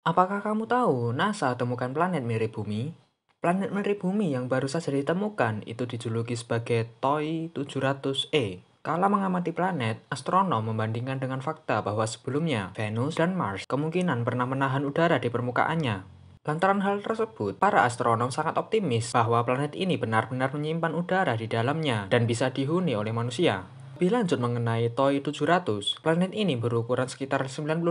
Apakah kamu tahu NASA temukan planet mirip bumi? Planet mirip bumi yang baru saja ditemukan itu dijuluki sebagai TOI 700e. Kala mengamati planet, astronom membandingkan dengan fakta bahwa sebelumnya Venus dan Mars kemungkinan pernah menahan udara di permukaannya. Lantaran hal tersebut, para astronom sangat optimis bahwa planet ini benar-benar menyimpan udara di dalamnya dan bisa dihuni oleh manusia. Lebih lanjut mengenai TOI 700, planet ini berukuran sekitar 95%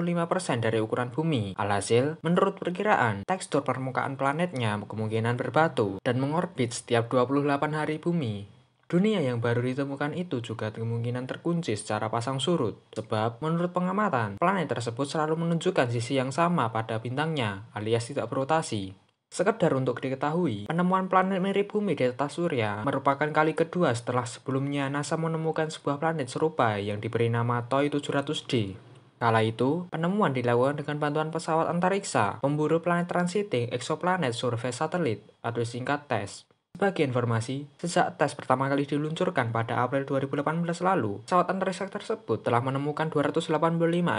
dari ukuran bumi. Alhasil, menurut perkiraan, tekstur permukaan planetnya kemungkinan berbatu dan mengorbit setiap 28 hari bumi. Dunia yang baru ditemukan itu juga kemungkinan terkunci secara pasang surut, sebab menurut pengamatan, planet tersebut selalu menunjukkan sisi yang sama pada bintangnya, alias tidak berotasi. Sekedar untuk diketahui, penemuan planet mirip bumi di tata surya merupakan kali kedua setelah sebelumnya NASA menemukan sebuah planet serupa yang diberi nama TOI 700d. Kala itu, penemuan dilakukan dengan bantuan pesawat antariksa, pemburu planet transiting eksoplanet survei satelit, atau singkat TESS. Sebagai informasi, sejak TESS pertama kali diluncurkan pada April 2018 lalu, pesawat antariksa tersebut telah menemukan 285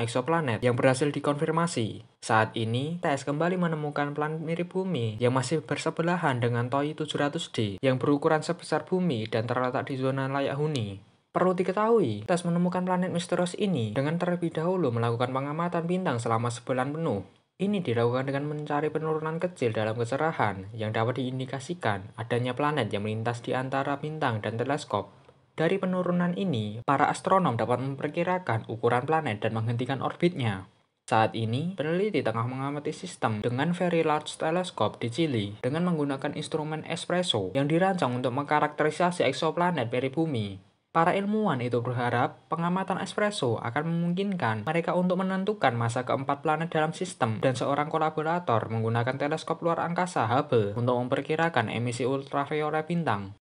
eksoplanet yang berhasil dikonfirmasi. Saat ini, TESS kembali menemukan planet mirip bumi yang masih bersebelahan dengan TOI 700d yang berukuran sebesar bumi dan terletak di zona layak huni. Perlu diketahui, TESS menemukan planet misterius ini dengan terlebih dahulu melakukan pengamatan bintang selama sebulan penuh. Ini dilakukan dengan mencari penurunan kecil dalam kecerahan yang dapat diindikasikan adanya planet yang melintas di antara bintang dan teleskop. Dari penurunan ini, para astronom dapat memperkirakan ukuran planet dan menghentikan orbitnya. Saat ini, peneliti tengah mengamati sistem dengan Very Large Telescope di Chili dengan menggunakan instrumen ESPRESSO yang dirancang untuk mengkarakterisasi eksoplanet mirip bumi. Para ilmuwan itu berharap pengamatan ESPRESSO akan memungkinkan mereka untuk menentukan masa keempat planet dalam sistem, dan seorang kolaborator menggunakan teleskop luar angkasa Hubble untuk memperkirakan emisi ultraviolet bintang.